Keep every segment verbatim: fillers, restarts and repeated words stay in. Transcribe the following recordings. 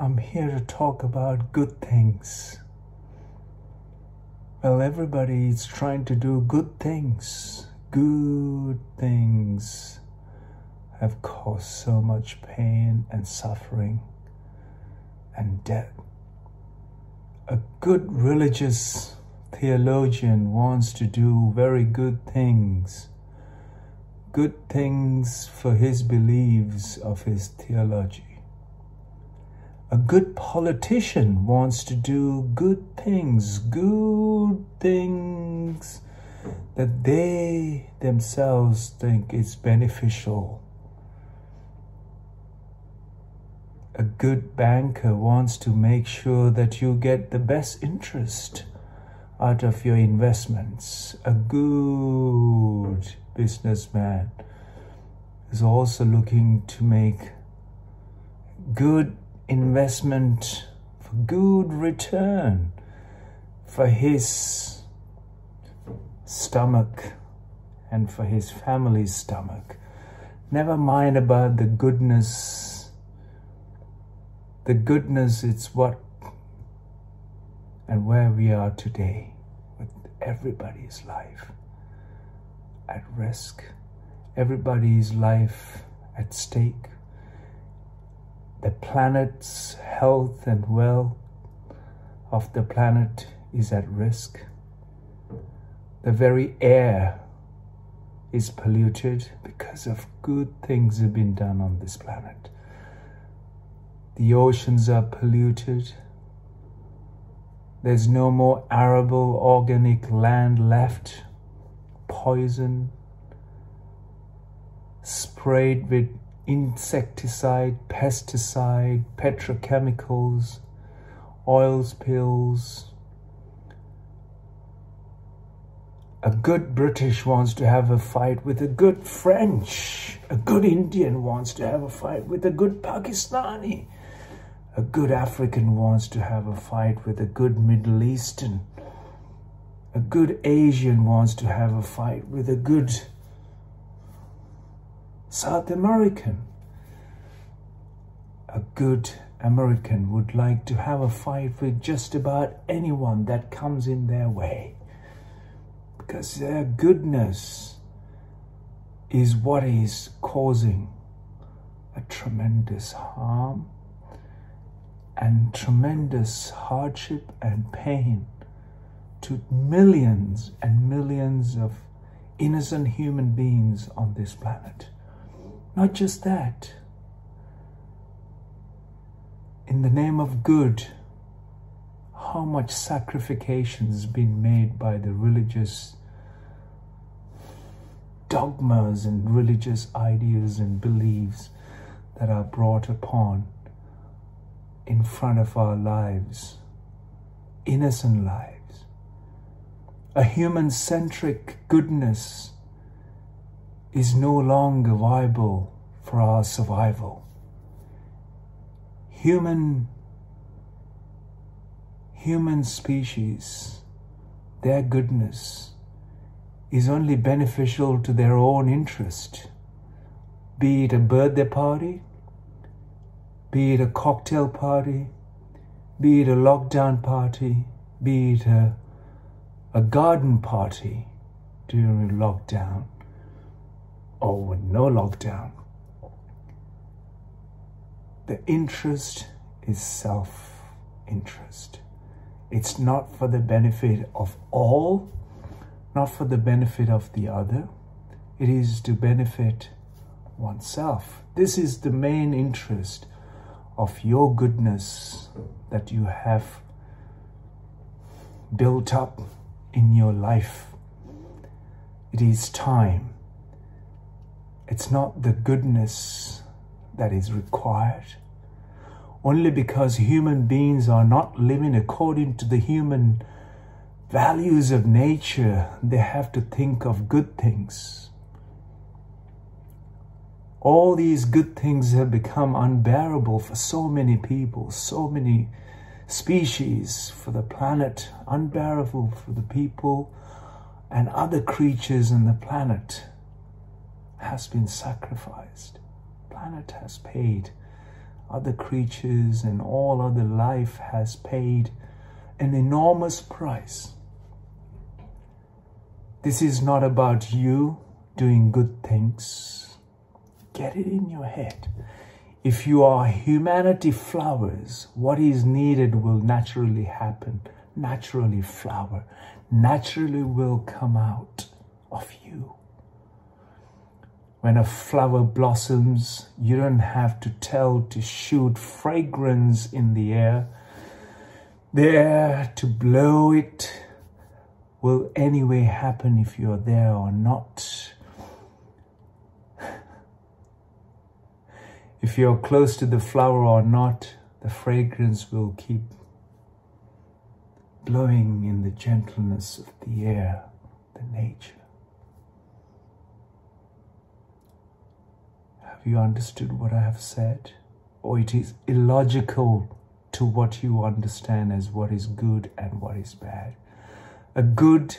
I'm here to talk about good things. Well, everybody is trying to do good things. Good things have caused so much pain and suffering and death. A good religious theologian wants to do very good things. Good things for his beliefs of his theology. A good politician wants to do good things, good things that they themselves think is beneficial. A good banker wants to make sure that you get the best interest out of your investments. A good businessman is also looking to make good investment for good return for his stomach and for his family's stomach. Never mind about the goodness. The goodness, it's what and where we are today with everybody's life at risk, everybody's life at stake. The planet's health and wealth of the planet is at risk. The very air is polluted because of good things have been done on this planet. The oceans are polluted. There's no more arable organic land left. Poison sprayed with insecticide, pesticide, petrochemicals, oil spills. A good British wants to have a fight with a good French. A good Indian wants to have a fight with a good Pakistani. A good African wants to have a fight with a good Middle Eastern. A good Asian wants to have a fight with a good South American. A good American would like to have a fight with just about anyone that comes in their way, because their goodness is what is causing a tremendous harm and tremendous hardship and pain to millions and millions of innocent human beings on this planet. Not just that, in the name of good, how much sacrification has been made by the religious dogmas and religious ideas and beliefs that are brought upon in front of our lives, innocent lives. A human-centric goodness is no longer viable for our survival. Human, human species, their goodness is only beneficial to their own interest, be it a birthday party, be it a cocktail party, be it a lockdown party, be it a, a garden party during lockdown, or with no lockdown. The interest is self-interest. It's not for the benefit of all, not for the benefit of the other. It is to benefit oneself. This is the main interest of your goodness that you have built up in your life. It is time. It's not the goodness that is required. Only because human beings are not living according to the human values of nature, they have to think of good things. All these good things have become unbearable for so many people, so many species, for the planet, unbearable for the people and other creatures on the planet. Has been sacrificed. Planet has paid other creatures and all other life has paid an enormous price. This is not about you doing good things. Get it in your head. If you are humanity flowers, what is needed will naturally happen, naturally flower, naturally will come out of you. When a flower blossoms, you don't have to tell to shoot fragrance in the air. There to blow it will anyway happen if you're there or not. If you're close to the flower or not, the fragrance will keep blowing in the gentleness of the air, the nature. Have you understood what I have said? Or it is illogical to what you understand as what is good and what is bad. A good,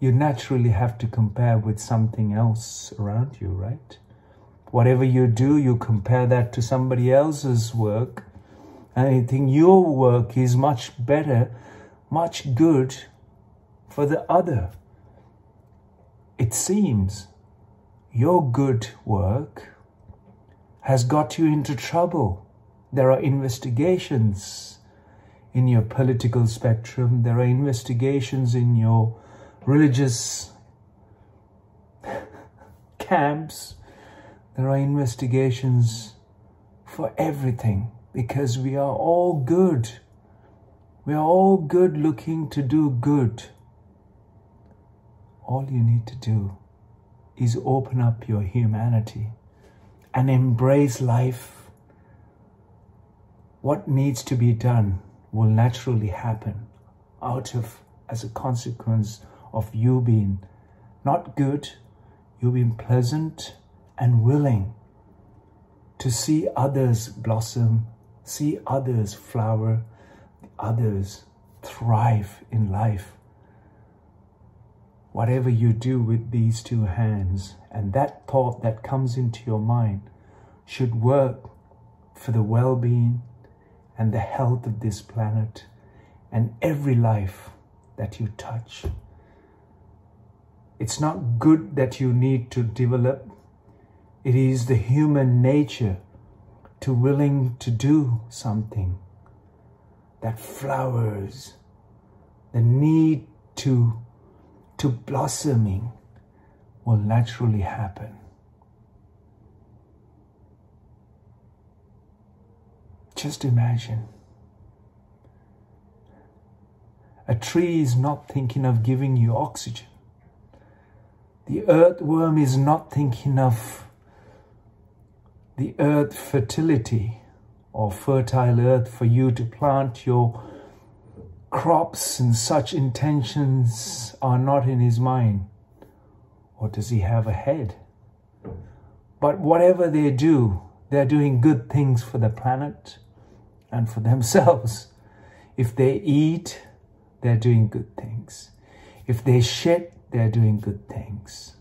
you naturally have to compare with something else around you, right? Whatever you do, you compare that to somebody else's work. And you think your work is much better, much good for the other. It seems your good work has got you into trouble. There are investigations in your political spectrum. There are investigations in your religious camps. There are investigations for everything, because we are all good. We are all good looking to do good. All you need to do is open up your humanity and embrace life. What needs to be done will naturally happen out of, as a consequence of you being not good, you being pleasant, and willing to see others blossom, see others flower, others thrive in life. Whatever you do with these two hands, and that thought that comes into your mind should work for the well-being and the health of this planet and every life that you touch. It's not good that you need to develop. It is the human nature to willing to do something that flowers, the need to, to blossoming will naturally happen. Just imagine. A tree is not thinking of giving you oxygen. The earthworm is not thinking of the earth fertility or fertile earth for you to plant your crops, and such intentions are not in his mind. Or does he have a head? But whatever they do, they're doing good things for the planet and for themselves. If they eat, they're doing good things. If they shit, they're doing good things.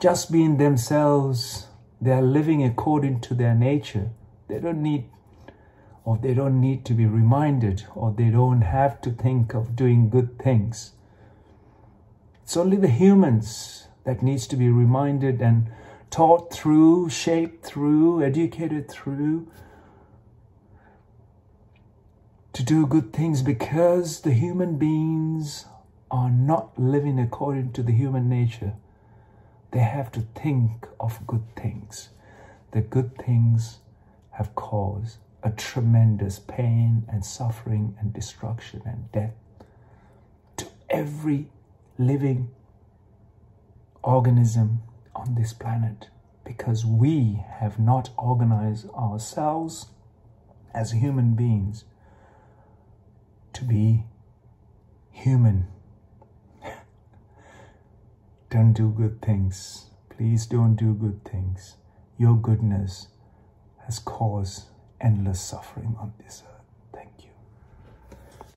Just being themselves, they are living according to their nature. They don't need, or they don't need to be reminded, or they don't have to think of doing good things. It's only the humans that needs to be reminded and taught through, shaped through, educated through, to do good things, because the human beings are not living according to the human nature. They have to think of good things. The good things have caused a tremendous pain and suffering and destruction and death to every living organism on this planet, because we have not organized ourselves as human beings to be human. Don't do good things. Please don't do good things. Your goodness has caused endless suffering on this earth.